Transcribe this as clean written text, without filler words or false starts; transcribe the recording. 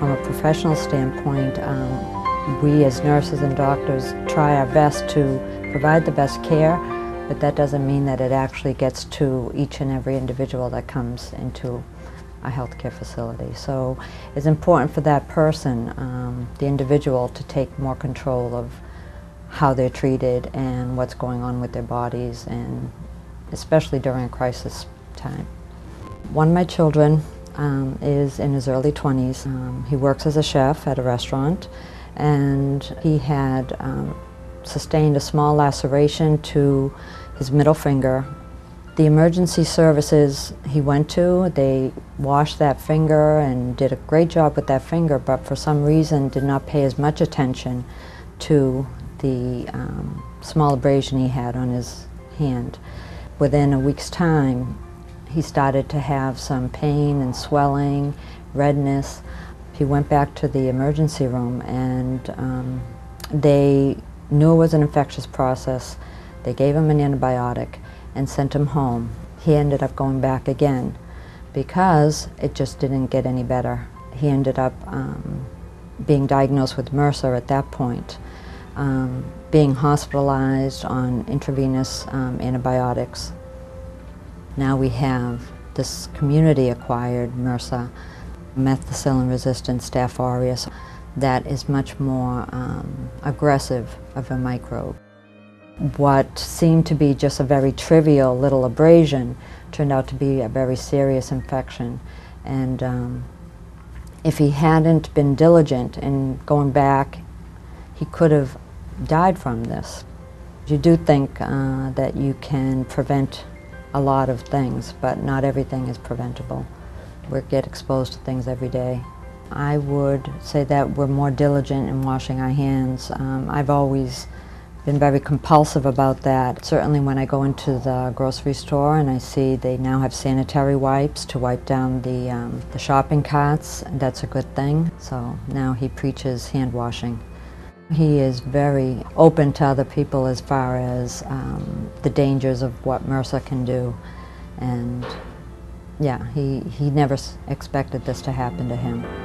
from a professional standpoint, we as nurses and doctors try our best to provide the best care, but that doesn't mean that it actually gets to each and every individual that comes into a healthcare facility. So it's important for that person, the individual, to take more control of how they're treated and what's going on with their bodies, and especially during a crisis time. One of my children is in his early 20s. He works as a chef at a restaurant, and he had sustained a small laceration to his middle finger. The emergency services he went to, they washed that finger and did a great job with that finger, but for some reason did not pay as much attention to the small abrasion he had on his hand. Within a week's time, he started to have some pain and swelling, redness. He went back to the emergency room, and they knew it was an infectious process. They gave him an antibiotic and sent him home. He ended up going back again because it just didn't get any better. He ended up being diagnosed with MRSA at that point, being hospitalized on intravenous antibiotics. Now we have this community-acquired MRSA, methicillin-resistant Staph aureus, that is much more aggressive of a microbe. What seemed to be just a very trivial little abrasion turned out to be a very serious infection. And if he hadn't been diligent in going back, he could have died from this. You do think that you can prevent a lot of things, but not everything is preventable. We get exposed to things every day. I would say that we're more diligent in washing our hands. I've always been very compulsive about that. Certainly when I go into the grocery store and I see they now have sanitary wipes to wipe down the shopping carts, that's a good thing. So now he preaches hand washing. He is very open to other people as far as the dangers of what MRSA can do. And yeah, he never expected this to happen to him.